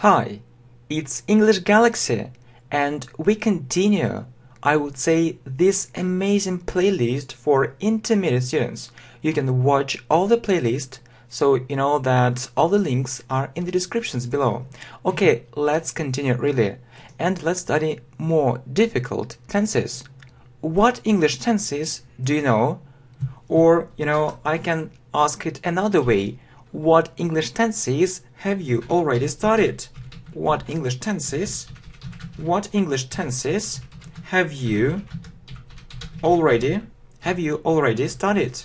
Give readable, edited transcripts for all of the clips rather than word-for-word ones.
Hi, it's English Galaxy, and we continue, I would say, this amazing playlist for intermediate students. You can watch all the playlist, so you know that all the links are in the descriptions below. Okay, let's continue really, and let's study more difficult tenses. What English tenses do you know? Or, I can ask it another way. What English tenses have you already studied? What English tenses have you already studied?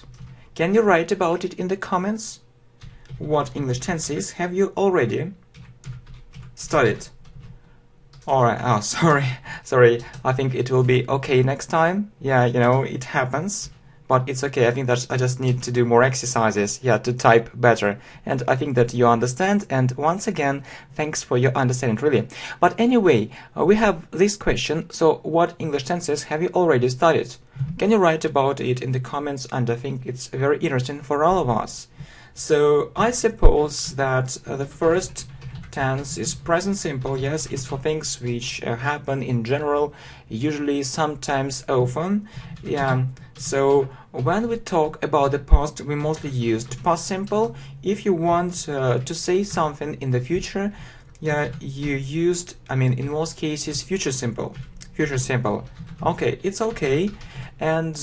Can you write about it in the comments? What English tenses have you already studied? Alright, oh, sorry, I think it will be okay next time. Yeah, it happens. But it's okay, I think that I just need to do more exercises, to type better. And I think that you understand, and once again, thanks for your understanding, really. But anyway, we have this question, so what English tenses have you already studied? Can you write about it in the comments, and I think it's very interesting for all of us. So, I suppose that the first tense is present simple, yes, it's for things which happen in general, usually, sometimes, often, So, when we talk about the past, we mostly used past simple. If you want to say something in the future, you used, in most cases, future simple. Okay, it's okay. And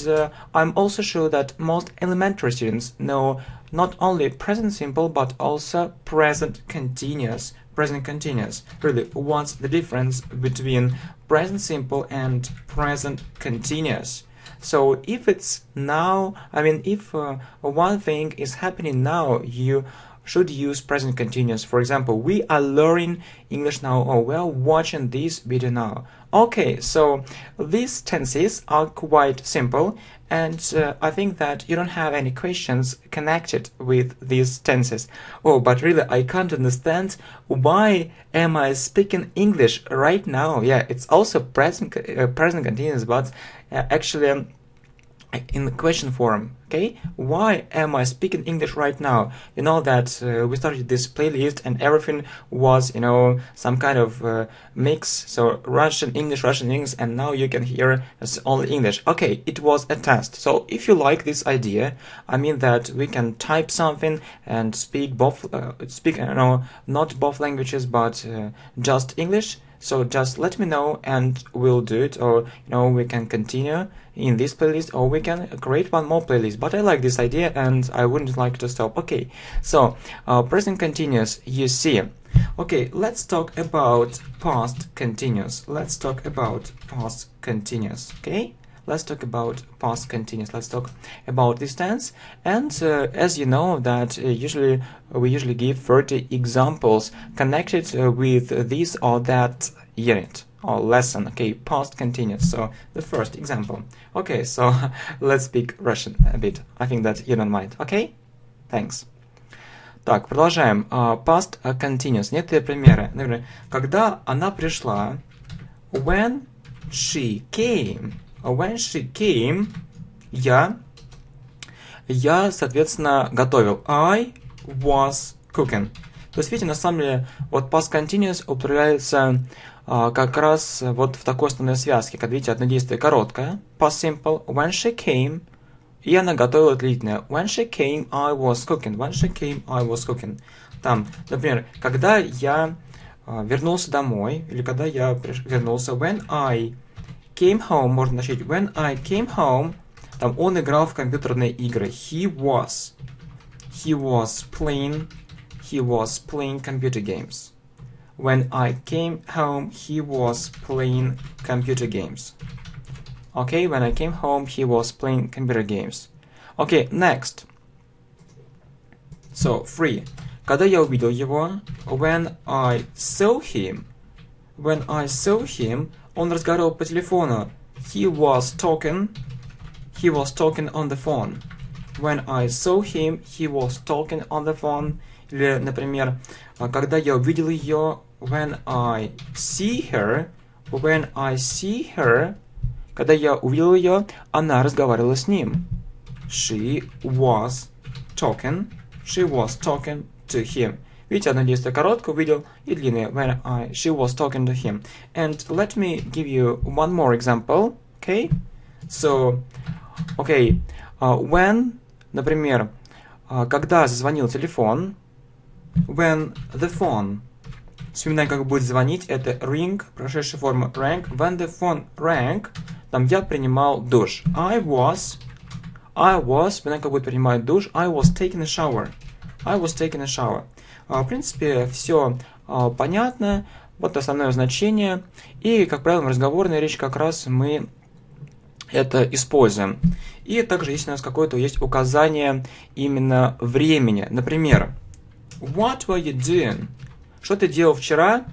I'm also sure that most elementary students know not only present simple, but also present continuous. Really, what's the difference between present simple and present continuous? So if it's now, if one thing is happening now, you should use present continuous. For example, we are learning English now, or we are watching this video now. Okay, so these tenses are quite simple, and I think that you don't have any questions connected with these tenses. Oh, but really, I can't understand why am I speaking English right now? Yeah, it's also present continuous, but actually in the question form. Okay, why am I speaking English right now? You know that we started this playlist and everything was, some kind of mix. So Russian English, and now you can hear it's only English. Okay, it was a test. So if you like this idea, that we can type something and speak both, not both languages, but just English. So just let me know and we'll do it, or we can continue in this playlist, or we can create one more playlist. But I like this idea and I wouldn't like to stop. Okay, so present continuous, you see. Okay, let's talk about past continuous. Let's talk about this tense. And as you know that we usually give 30 examples connected with this or that unit or lesson. Okay, past continuous. So the first example. Okay, so let's speak Russian a bit. I think that you don't mind. Okay? Thanks. Так, продолжаем. Past continuous. Некоторые примеры. Например, когда она пришла, when she came. Я, соответственно, готовил. I was cooking. То есть, видите, на самом деле, вот past continuous употребляется как раз вот в такой основной связке. Как видите, одно действие короткое. Past simple. When she came. И она готовила длительное. When she came, I was cooking. Там, например, когда я вернулся домой, или когда я вернулся, when I came home, можно начать when I came home, там он играл в компьютерные игры. He was playing computer games. When I came home, he was playing computer games. Okay, when I came home, he was playing computer games. Okay, next. So, 3. Когда я увидел его, when I saw him, он разговаривал по телефону. He was talking on the phone. When I saw him, he was talking on the phone. Или, например, когда я увидел ее, when I see her, когда я увидел ее, она разговаривала с ним. She was talking to him. which analyzed a короткую video и длинную, when she was talking to him. And let me give you one more example, okay? So, okay, when, например, когда зазвонил телефон, when the phone, вспоминай, как будет звонить, это ring, прошедшая форма rang, when the phone rang, там я принимал душ, I was, вспоминай, как будет принимать душ, I was taking a shower. В принципе, все понятно, вот основное значение, и, как правило, в разговорной речи как раз мы это используем. И также, если у нас какое-то есть указание именно времени, например, what were you doing? Что ты делал вчера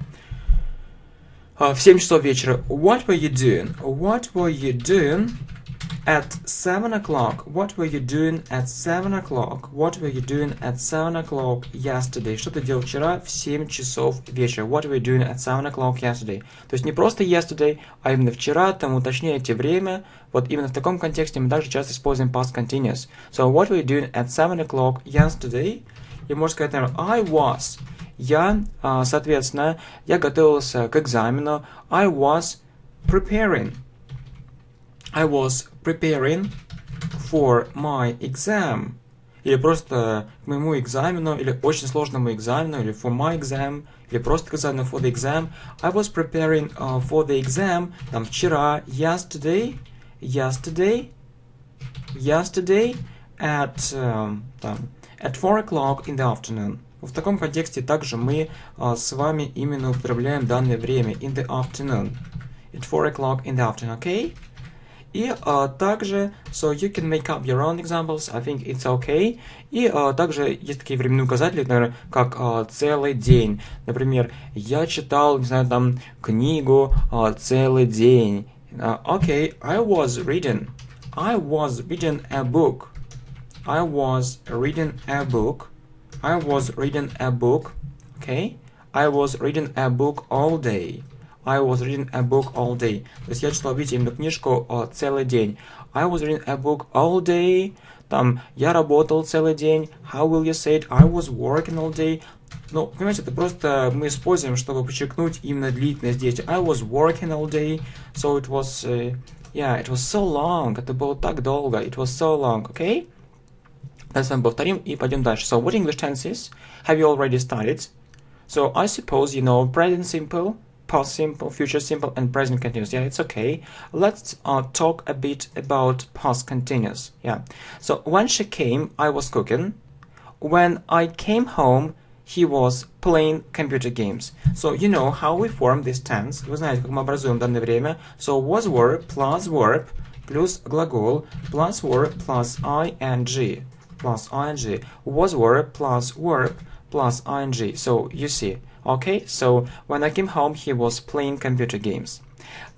в 7 часов вечера? What were you doing? What were you doing at 7 o'clock? What were you doing at 7 o'clock? What were you doing at 7 o'clock yesterday? Что ты делал вчера в 7 часов вечера? What were you doing at 7 o'clock yesterday? То есть не просто yesterday, а именно вчера, там уточняйте время. Вот именно в таком контексте мы также часто используем past continuous. So, what were you doing at 7 o'clock yesterday? И можно сказать, например, I was. Я, соответственно, я готовился к экзамену. I was preparing for my exam. Или просто к моему экзамену, или очень сложному экзамену, или for my exam, или просто к экзамену for the exam. I was preparing for the exam. Там вчера, yesterday at 4 o'clock in the afternoon. В таком контексте также мы с вами именно употребляем данное время in the afternoon. At 4 o'clock in the afternoon, okay? И также, so you can make up your own examples, I think it's okay. И также есть такие временные указатели, например, как целый день. Например, я читал, не знаю, там, книгу целый день. Okay, I was reading a book, okay? I was reading a book all day. То есть я читал, видите, именно книжку целый день. I was reading a book all day. Там, я работал целый день. How will you say it? I was working all day. Ну, понимаете, это просто мы используем, чтобы подчеркнуть именно длительность действия. I was working all day. So it was, it was so long. Это было так долго. It was so long, okay? Давайте с вами повторим и пойдем дальше. So, what English tenses have you already studied? So, I suppose you know present simple, past simple, future simple, and present continuous. Yeah, it's okay. Let's talk a bit about past continuous. Yeah. So, when she came, I was cooking. When I came home, he was playing computer games. So, you know how we form this tense. Вы знаете, как мы образуем данное время. So, was verb, плюс глагол, plus verb, plus ing. Was verb plus ing. So you see, okay? So when I came home, he was playing computer games.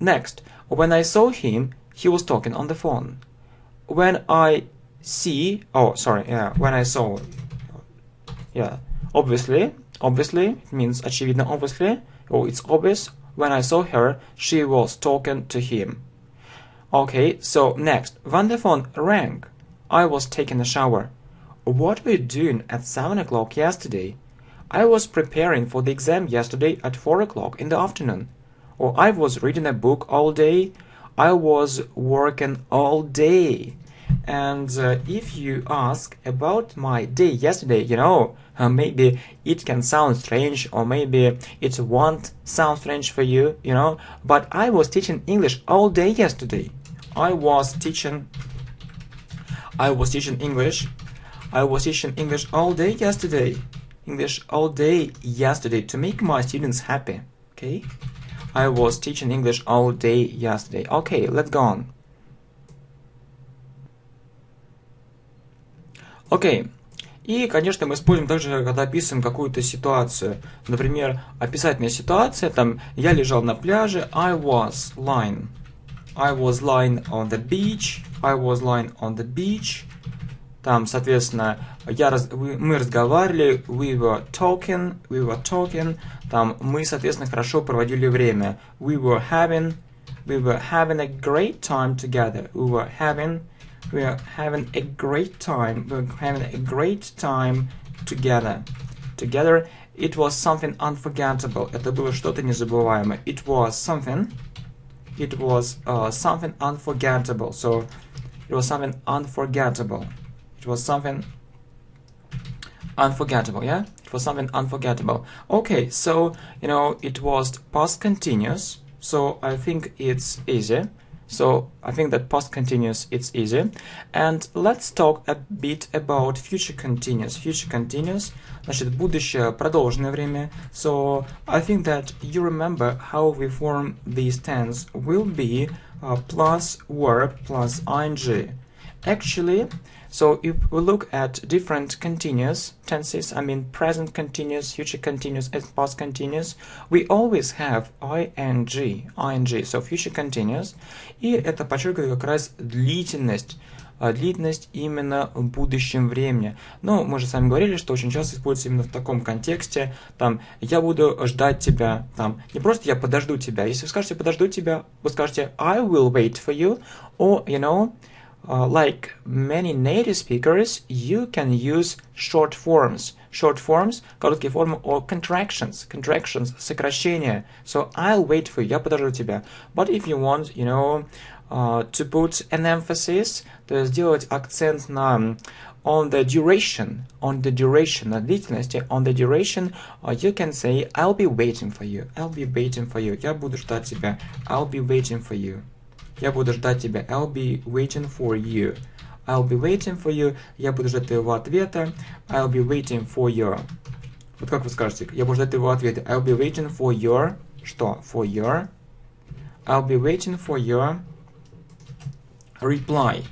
Next, when I saw him, he was talking on the phone. Obviously means очевидно, obviously. Oh, it's obvious. When I saw her, she was talking to him. Okay, so next, when the phone rang, I was taking a shower. What were you doing at 7 o'clock yesterday? I was preparing for the exam yesterday at 4 o'clock in the afternoon. Or I was reading a book all day. I was working all day. And if you ask about my day yesterday, you know, maybe it can sound strange, or maybe it won't sound strange for you, you know, but I was teaching English all day yesterday. I was teaching English all day yesterday. English all day yesterday to make my students happy. Okay? I was teaching English all day yesterday. Okay, let's go on. Okay. И, конечно, мы используем также, когда описываем какую-то ситуацию. Например, описательная ситуация, там, я лежал на пляже, I was lying on the beach. I was lying on the beach. Там, соответственно, мы разговаривали. We were talking. Там, мы, соответственно, хорошо проводили время. We were having a great time together. We were having a great time together. It was something unforgettable. Это было что-то незабываемое. It was something unforgettable. So it was something unforgettable. It was something unforgettable, yeah? It was something unforgettable. Okay, so, you know, it was past continuous. So I think it's easy. So I think that past continuous, it's easy. And let's talk a bit about future continuous. Future continuous, значит, будущее, продолженное время. So I think that you remember how we form these tense will be plus verb plus ing. Actually, so if we look at different continuous tenses, I mean present continuous, future continuous, and past continuous, we always have ing, so future continuous. И это подчеркивает как раз длительность именно в будущем времени. Но мы же с вами говорили, что очень часто используется именно в таком контексте, там, я буду ждать тебя, там, не просто я подожду тебя. Если вы скажете подожду тебя, вы скажете I will wait for you, or, you know, like many native speakers, you can use short forms, короткие формы, or contractions, сокращения. So I'll wait for you, я подожду тебя. But if you want, you know, to put an emphasis, то есть сделать акцент на on the duration, на длительности, on the duration, you can say I'll be waiting for you, я буду ждать тебя, I'll be waiting for you. Я буду ждать тебя. I'll be waiting for you. I'll be waiting for you. Я буду ждать твоего ответа. I'll be waiting for your. Вот как вы скажете? Я буду ждать твоего ответа. I'll be waiting for your. Что? For your. I'll be waiting for your reply.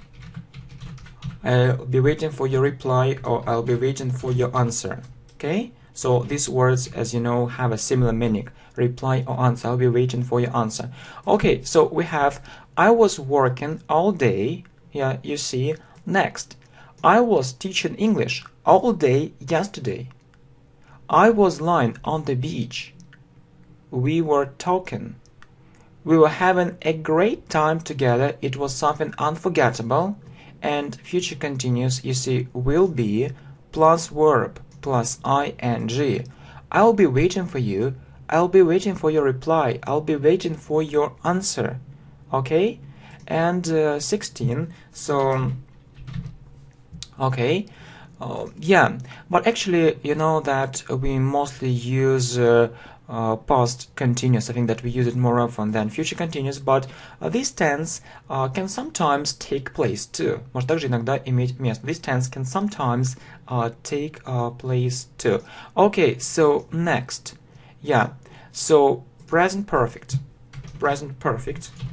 I'll be waiting for your reply, or I'll be waiting for your answer. Okay? So these words, as you know, have a similar meaning. Reply or answer. I'll be waiting for your answer. Okay, so we have I was working all day. Yeah, you see. Next. I was teaching English all day yesterday. I was lying on the beach. We were talking. We were having a great time together. It was something unforgettable. And future continuous, you see, will be plus verb. Plus ing. I'll be waiting for you. I'll be waiting for your reply. I'll be waiting for your answer. Okay? And 16. So, okay. Yeah. But actually, you know that we mostly use past continuous. I think that we use it more often than future continuous. But this tense can sometimes take place too. Может также иногда иметь место. This tense can sometimes take place too. Okay, so next, yeah, so present perfect.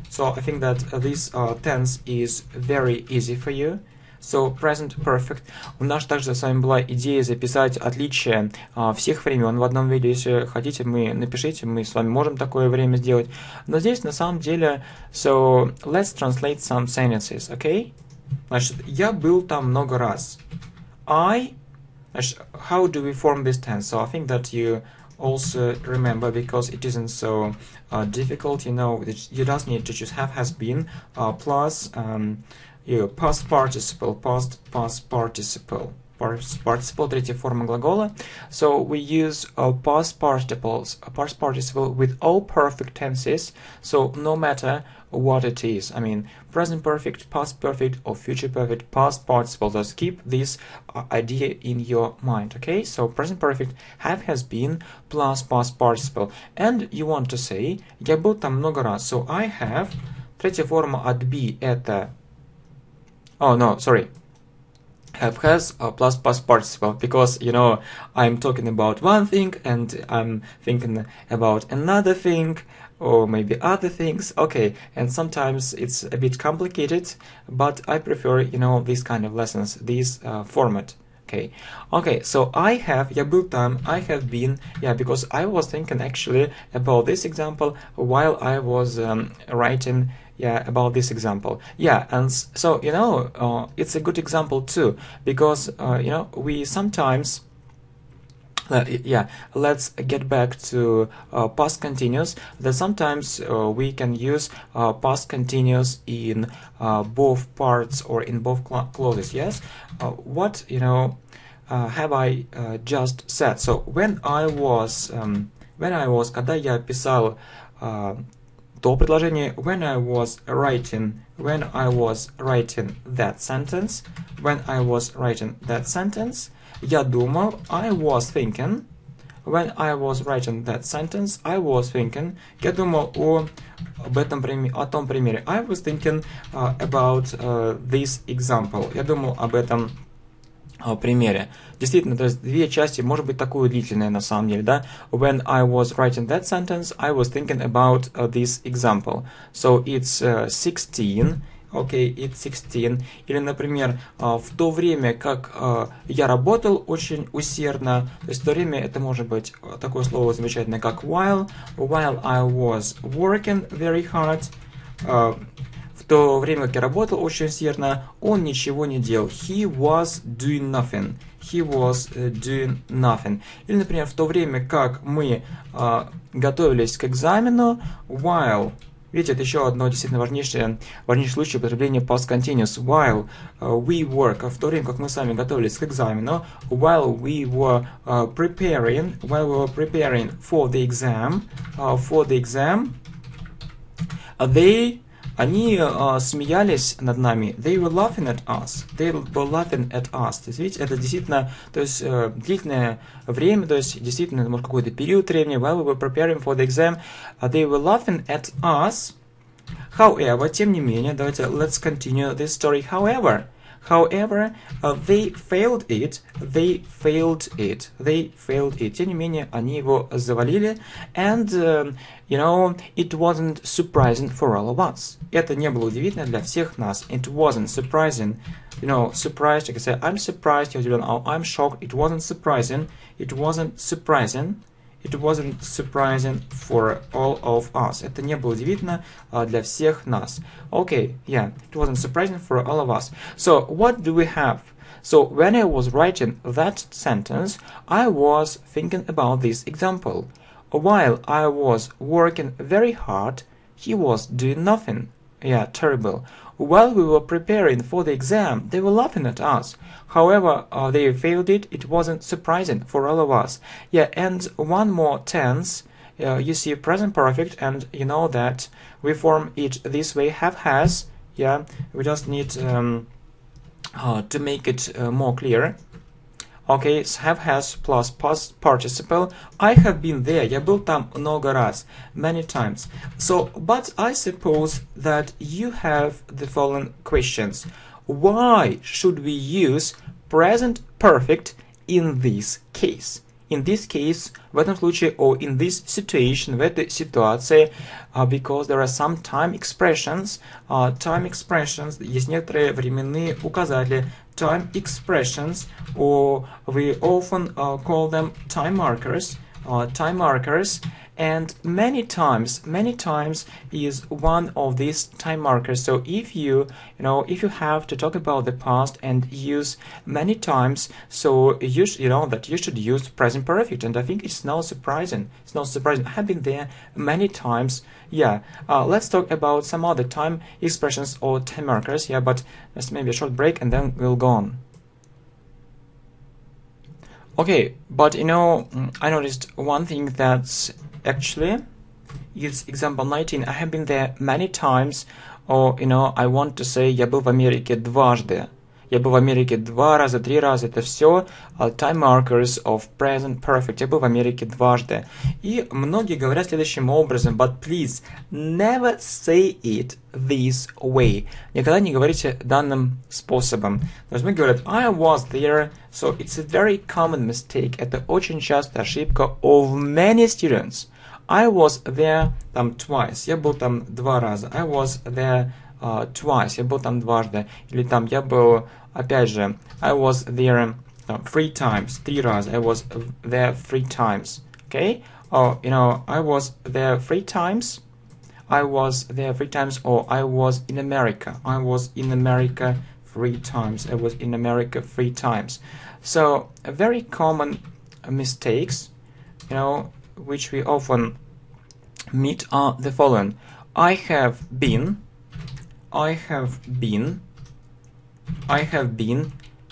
So I think that this tense is very easy for you. So present perfect. У нас также с вами была идея записать отличия всех времен в одном видео. Если хотите, напишите, мы с вами можем такое время сделать. Но здесь на самом деле, so let's translate some sentences, okay? Значит, я был там много раз. How do we form this tense? So I think that you also remember because it isn't so difficult. You know, you just need to choose have, has been, plus your past participle, третья форма глагола. So we use past participle with all perfect tenses. So no matter what it is, I mean present perfect, past perfect, or future perfect, past participle. Just keep this idea in your mind, okay? So present perfect, have, has been, plus past participle. And you want to say я был там много раз. So I have. Третья форма от be это. Oh no, sorry. Have, has, plus past participle, because, you know, I'm talking about one thing and I'm thinking about another thing or maybe other things, okay, and sometimes it's a bit complicated, but I prefer, you know, this kind of lessons, this format, okay. Okay, so I have, я был там, I have been, yeah, because I was thinking actually about this example while I was writing. Yeah, about this example. Yeah, and so, you know, it's a good example too, because, you know, we sometimes, yeah, let's get back to past continuous, that sometimes we can use past continuous in both parts or in both clauses, yes? What, you know, have I just said. So when I was, когда я писал то предложение, when I was writing that sentence, я думал, I was thinking, я думал о том примере. I was thinking about this example. Я думал об этом примере. Действительно, то есть две части, может быть, такое длительное на самом деле, да? When I was writing that sentence, I was thinking about this example. So it's 16. Okay, it's 16. Или, например, в то время, как я работал очень усердно, то есть в то время это может быть такое слово замечательное, как while. While I was working very hard. В то время, как я работал очень усердно, он ничего не делал. He was doing nothing. He was doing nothing. Или, например, в то время, как мы готовились к экзамену, while... Видите, это еще одно действительно важнейшее случай употребления past continuous. While we work, в то время, как мы сами готовились к экзамену, while we were preparing for the exam, они смеялись над нами. They were laughing at us. То есть, видите, это действительно, то есть, длительное время, то есть, действительно, может, какой-то период времени. While we were preparing for the exam, they were laughing at us. However, тем не менее, давайте, let's continue this story. However, they failed it. Тем не менее, они его завалили. And, you know, it wasn't surprising for all of us. Это не было удивительно для всех нас. It wasn't surprising. You know, surprised, you can say, I'm surprised, I'm shocked. It wasn't surprising for all of us. Это не было удивительно для всех нас. Okay, yeah, it wasn't surprising for all of us. So, what do we have? So, when I was writing that sentence, I was thinking about this example. While I was working very hard, he was doing nothing. Yeah, terrible. While we were preparing for the exam, they were laughing at us. However, they failed it. It wasn't surprising for all of us. Yeah, and one more tense. You see present perfect, and you know that we form it this way, have, has. Yeah, we just need to make it more clear. Okay, have, has plus past participle. I have been there. Я был там много раз. Many times. So, but I suppose that you have the following questions. Why should we use present perfect in this case? In this case, в этом случае, or in this situation, в этой ситуации, because there are some time expressions, есть некоторые временные указатели, time expressions, or we often call them time markers, and many times is one of these time markers. So if you have to talk about the past and use many times, so you should use present perfect. And I think it's not surprising. I have been there many times. Yeah, let's talk about some other time expressions or time markers. Yeah, but let's maybe a short break and then we'll go on. Okay, but I noticed one thing that's actually, it's example 19. I have been there many times, or, I want to say, я был в Америке дважды. Я был в Америке два раза, три раза. Это все time markers of present perfect. Я был в Америке дважды. И многие говорят следующим образом. But please, never say it this way. Никогда не говорите данным способом. То есть мы говорим, I was there. So it's a very common mistake. Это очень частая ошибка of many students. I was there там twice. Я был там два раза. I was there twice. Я был там дважды. Или там я был... Опять же, I was there three times, три раза. I was there three times. Okay? Or, I was there three times. I was there three times. Or I was in America. I was in America three times. I was in America three times. So, very common mistakes, which we often meet are the following. I have been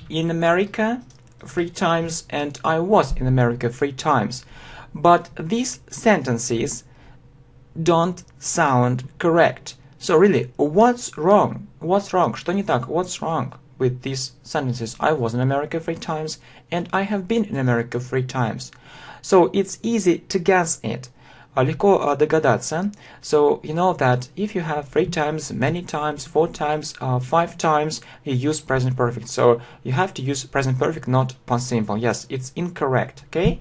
in America three times and I was in America three times. But these sentences don't sound correct. So really, what's wrong? What's wrong? Что не так? What's wrong with these sentences? I was in America three times and I have been in America three times. So it's easy to guess it. Легко догадаться. So you know that if you have three times, many times, four times, five times, you use present perfect. So you have to use present perfect, not past simple. Yes, it's incorrect. Okay?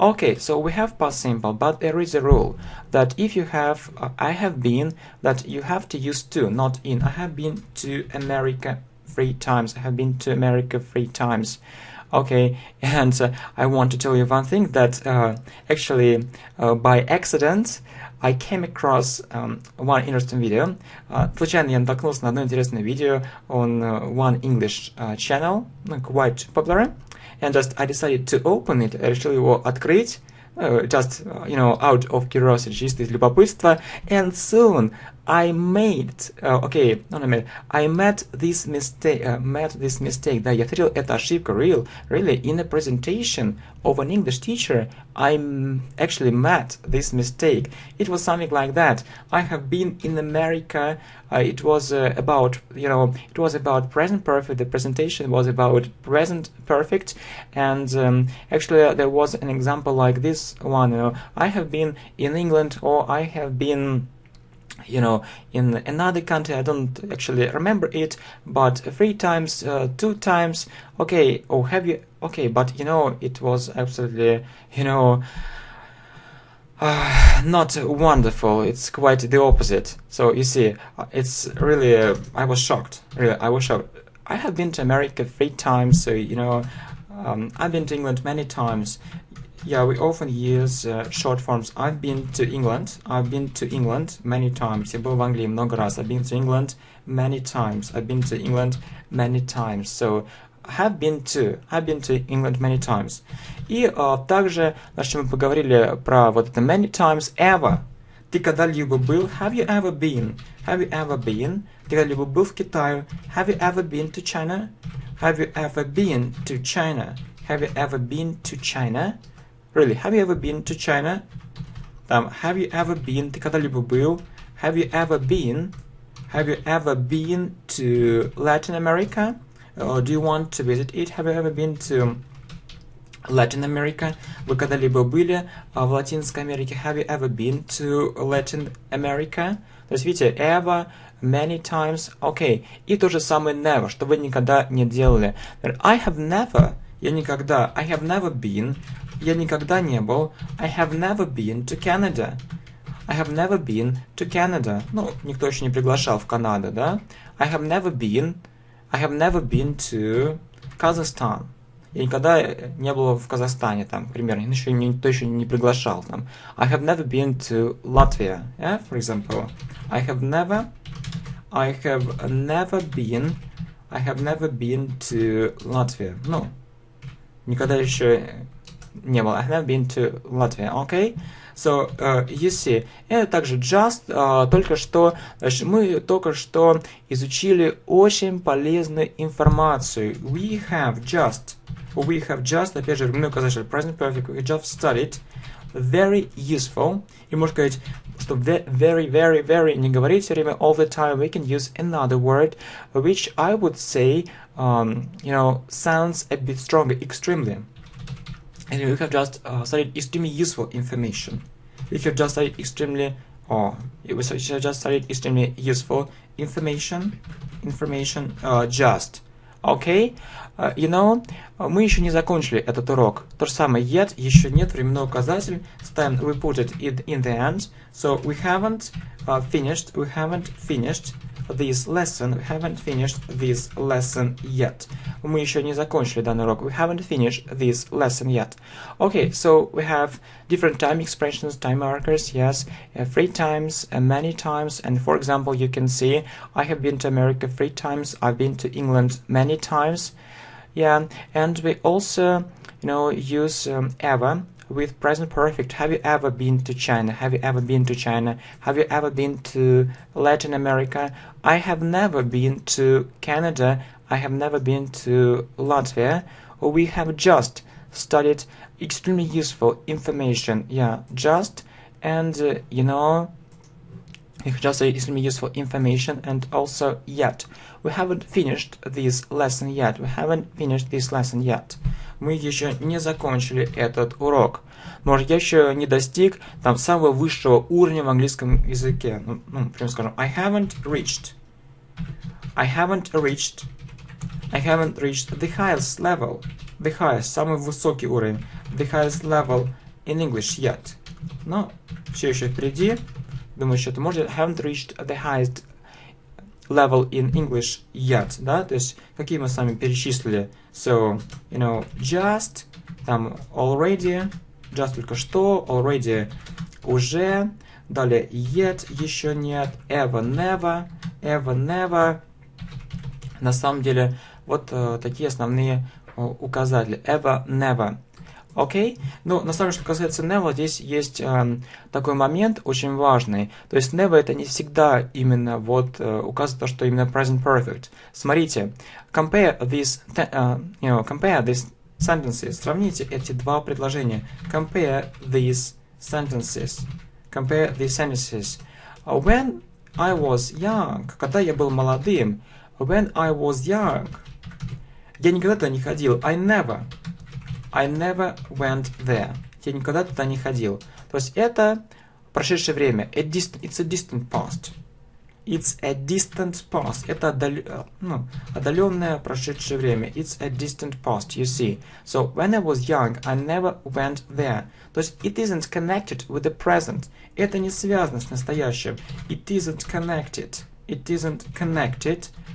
Okay, so we have past simple, but there is a rule that if you have I have been, that you have to use to, not in. I have been to America three times. I have been to America three times. Okay, and I want to tell you one thing that actually by accident I came across one interesting video. Случайно я наткнулся на одно интересное видео on one English channel, quite popular, and just I decided to open it, решил его открыть, just you know, out of curiosity, чисто из любопытства, and soon I made okay, not I made, I met this mistake. Да, я встретил эту ошибку, really, in a presentation of an English teacher. I actually met this mistake. It was something like that. I have been in America. It was about, you know, it was about present perfect. The presentation was about present perfect, and actually there was an example like this one. You know, I have been in England, or I have been, you know, in another country. I don't actually remember it, but three times, two times, okay, or have you, okay, but you know, it was absolutely, you know, not wonderful. It's quite the opposite. So you see, it's really, I was shocked, really, I was shocked. I have been to America three times, so, you know, I've been to England many times. Yeah, we often use short forms. I've been to England. I've been to England many times. Я был в Англии много раз. I've been to England many times. I've been to England many times. So, have been to. I've been to England many times. И также, значит, мы поговорили про вот это many times. Ever. Ты когда-либо был? Have you ever been? Have you ever been? Ты когда-либо был в Китае? Have you ever been to China? Have you ever been to China? Have you ever been to China? Really, have you ever been to China? Have you ever been? Ты когда-либо был? Have you ever been? Have you ever been to Latin America? Or do you want to visit it? Have you ever been to Latin America? Вы когда-либо были в Латинской Америке? Have you ever been to Latin America? То есть, видите, ever, many times, okay. И то же самое never, что вы никогда не делали. I have never, я никогда, I have never been, я никогда не был. I have never been to Canada. I have never been to Canada. Ну, никто еще не приглашал в Канаду, да? I have never been to Kazakhstan. Я никогда не был в Казахстане, там, примерно. Никто еще не приглашал там. I have never been to Latvia, yeah, for example. I have never been to Latvia. Ну, никогда еще не было. I have been to Latvia, okay? So, you see. Это также just, только что, значит, мы только что изучили очень полезную информацию. We have just, опять же, мы указали, что present perfect, we just studied, very useful. И можно сказать, что very, не говорить все время, all the time, we can use another word, which I would say, you know, sounds a bit stronger, extremely. And you have just studied extremely useful information. You have just studied extremely useful information. Just. Okay? You know, мы еще не закончили этот урок. То же самое yet, еще нет, временной указатель. Ставим, we put it in the end. So we haven't finished this lesson, we haven't finished this lesson yet. Мы еще не закончили данный урок. We haven't finished this lesson yet. Okay, so we have different time expressions, time markers, yes, three times, many times, and for example, you can see, I have been to America three times, I've been to England many times, yeah, and we also, you know, use ever with present perfect. Have you ever been to China? Have you ever been to China? Have you ever been to Latin America? I have never been to Canada. I have never been to Latvia. we have just studied extremely useful information. Yeah, just and you know, just extremely useful information, and also yet. We haven't finished this lesson yet. Мы еще не закончили этот урок. Может, я еще не достиг там самого высшего уровня в английском языке. Ну, прям скажем, I haven't reached the highest level. The highest, самый высокий уровень. The highest level in English yet. Но все еще впереди. Думаю, что это может. I haven't reached the highest level in English yet, да, то есть какие мы с вами перечислили, so, you know, just, там, already, just только что, already, уже, далее, yet, еще нет, ever, never, на самом деле, вот такие основные указатели, ever, never. Окей? Ну, на самом деле, что касается never, здесь есть такой момент очень важный. То есть never это не всегда именно вот указывает то, что именно present perfect. Смотрите, compare these sentences. Сравните эти два предложения. Compare these sentences. When I was young, когда я был молодым. When I was young, я никогда туда не ходил. I never went there. Я никогда туда не ходил. То есть это прошедшее время. It's a distant past. Это отдаленное прошедшее время. It's a distant past, you see. So, when I was young, I never went there. То есть it isn't connected with the present. Это не связано с настоящим. It isn't connected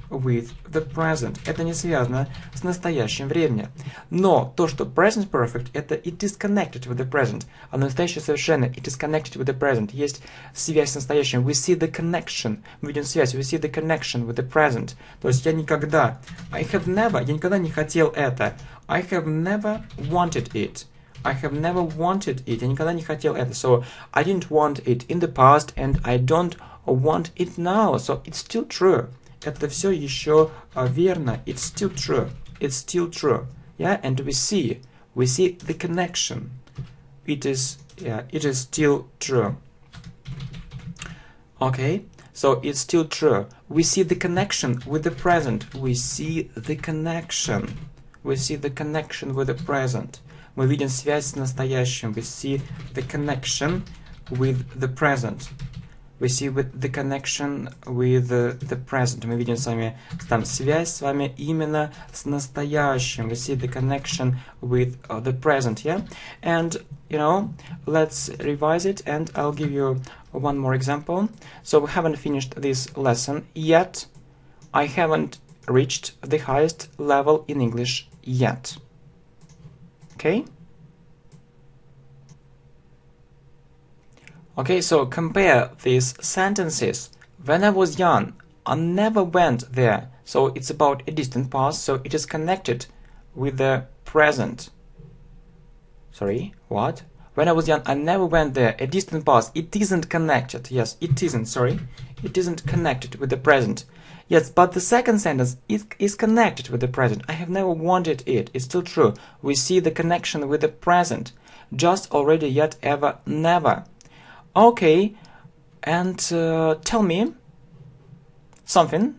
with the present. Это не связано с настоящим временем. Но то, что present perfect, это it is connected with the present. А настоящее совершенно it is connected with the present. Есть связь с настоящим. We see the connection. Мы видим связь. We see the connection with the present. То есть я никогда. Я никогда не хотел это. I have never wanted it. I have never wanted it. Я никогда не хотел это. So, I didn't want it in the past and I don't want it now. So, it's still true. Это все еще верно. It's still true. Yeah, and we see the connection. It is still true. Okay, so it's still true. We see the connection with the present. We see the connection with the present. Мы видим связь с настоящим. We see the connection with the present. We see with the connection with the present. Мы видим с вами там связь с вами именно с настоящим. We see the connection with the present, yeah? And, you know, let's revise it and I'll give you one more example. So we haven't finished this lesson yet. I haven't reached the highest level in English yet. Okay? Okay, so compare these sentences. When I was young, I never went there. So it's about a distant past, so it is connected with the present. Sorry, what? When I was young, I never went there. A distant past. It isn't connected. Yes, it isn't, sorry. It isn't connected with the present. Yes, but the second sentence is connected with the present. I have never wanted it. It's still true. We see the connection with the present. Just, already, yet, ever, never. Okay, and tell me something.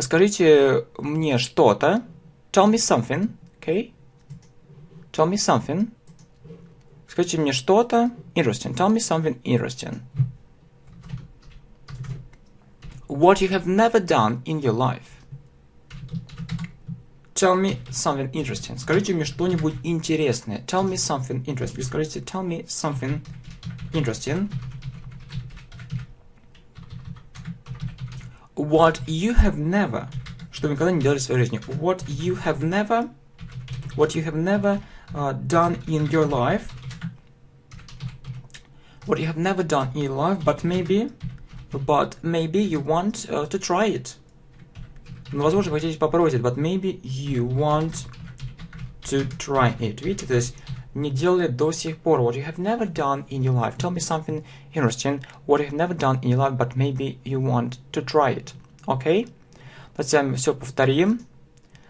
Скажите мне что-то. Tell me something, okay? Tell me something. Скажите мне что-то interesting. Tell me something interesting. What you have never done in your life. Tell me something interesting. Скажите мне что-нибудь интересное. Tell me something interesting. Скажите, tell me something interesting. What you have never, что вы никогда не делали в своей жизни. What you have never done in your life. What you have never done in your life, but maybe you want to try it. Но, возможно, вы хотите попробовать, but maybe you want to try it. Видите, то есть не делали до сих пор. What you have never done in your life. Tell me something interesting. What you have never done in your life, but maybe you want to try it. Okay? Давайте все повторим.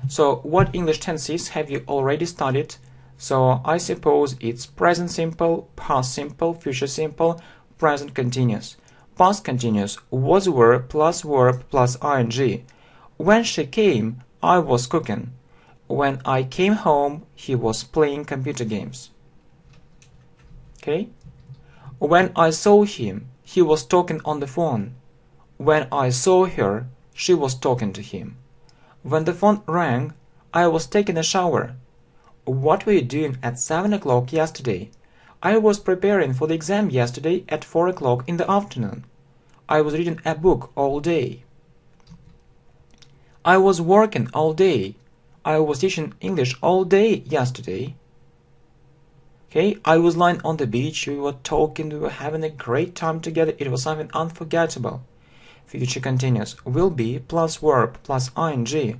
So what English tenses have you already studied? So I suppose it's present simple, past simple, future simple, present continuous. Past continuous was verb plus ing. When she came, I was cooking. When I came home, he was playing computer games. Okay? When I saw him, he was talking on the phone. When I saw her, she was talking to him. When the phone rang, I was taking a shower. What were you doing at 7 o'clock yesterday? I was preparing for the exam yesterday at 4 o'clock in the afternoon. I was reading a book all day. I was working all day. I was teaching English all day yesterday. Okay, I was lying on the beach, we were talking, we were having a great time together, it was something unforgettable. Future continuous will be plus verb plus ing.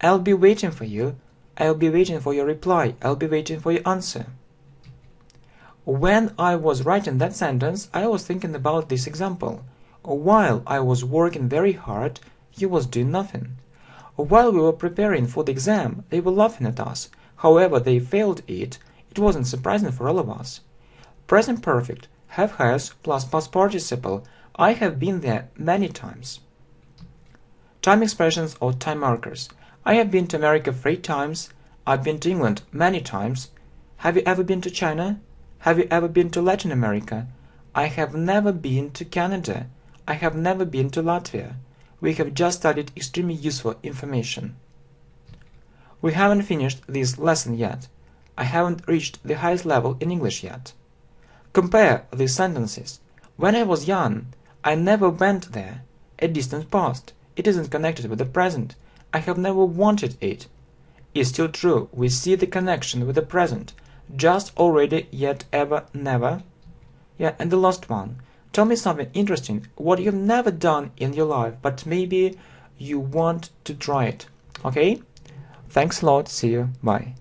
I'll be waiting for you. I'll be waiting for your reply. I'll be waiting for your answer. When I was writing that sentence, I was thinking about this example. While I was working very hard, he was doing nothing. While we were preparing for the exam, they were laughing at us. However, they failed it. It wasn't surprising for all of us. Present perfect, have has plus past participle. I have been there many times. Time expressions or time markers. I have been to America 3 times. I've been to England many times. Have you ever been to China? Have you ever been to Latin America? I have never been to Canada. I have never been to Latvia. We have just studied extremely useful information. We haven't finished this lesson yet. I haven't reached the highest level in English yet. Compare these sentences. When I was young, I never went there. A distant past. It isn't connected with the present. I have never wanted it. It's still true. We see the connection with the present. Just, already, yet, ever, never. Yeah, and the last one. Tell me something interesting, what you've never done in your life, but maybe you want to try it. Okay? Thanks a lot. See you. Bye.